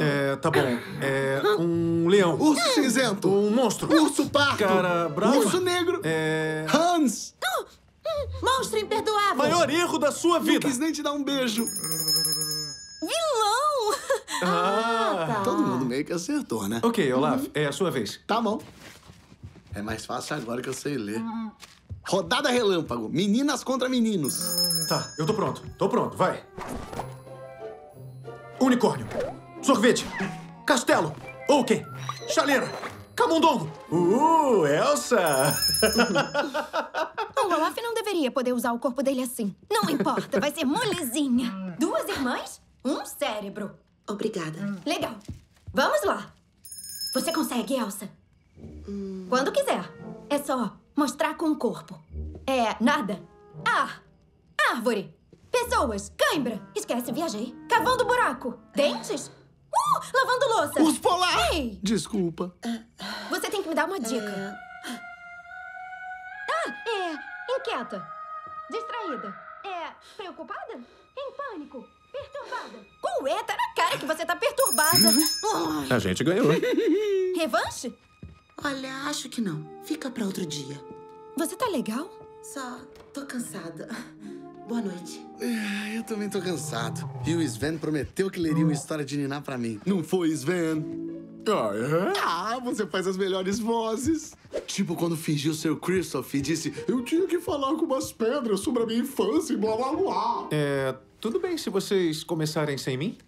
É, tá bom. É um leão. Urso cinzento. Um monstro. Urso pardo. Cara brava. Urso negro. É... Hans. Monstro imperdoável. Maior erro da sua vida. Não quis nem te dar um beijo. Vilão. Ah, tá. Todo mundo meio que acertou, né? Ok, Olaf. É a sua vez. Tá bom. É mais fácil agora que eu sei ler. Rodada relâmpago. Meninas contra meninos. Tá, eu tô pronto. Tô pronto, vai. Unicórnio. Sorvete. Castelo. Oaken. Chaleira. Camundongo. Elsa. O Olaf não deveria poder usar o corpo dele assim. Não importa, vai ser molezinha. 2 irmãs, um cérebro. Obrigada. Legal. Vamos lá. Você consegue, Elsa. Quando quiser. É só mostrar com o corpo. É nada. Ar. Árvore. Pessoas. Cãibra. Esquece, viajei. Cavando buraco. Dentes. Lavando louça. Urso polar. Ei. Desculpa. Você tem que me dar uma dica. Inquieta. Distraída. Preocupada? Em pânico. Perturbada. Qual é? Tá na cara que você tá perturbada. A gente ganhou. Revanche? Olha, acho que não. Fica pra outro dia. Você tá legal? Só tô cansada. Boa noite. Eu também tô cansado. E o Sven prometeu que leria uma história de Niná pra mim. Não foi, Sven? Ah, é? Ah, você faz as melhores vozes. Tipo quando fingiu ser o Kristoff e disse eu tinha que falar com umas pedras sobre a minha infância e blá blá blá. Tudo bem se vocês começarem sem mim?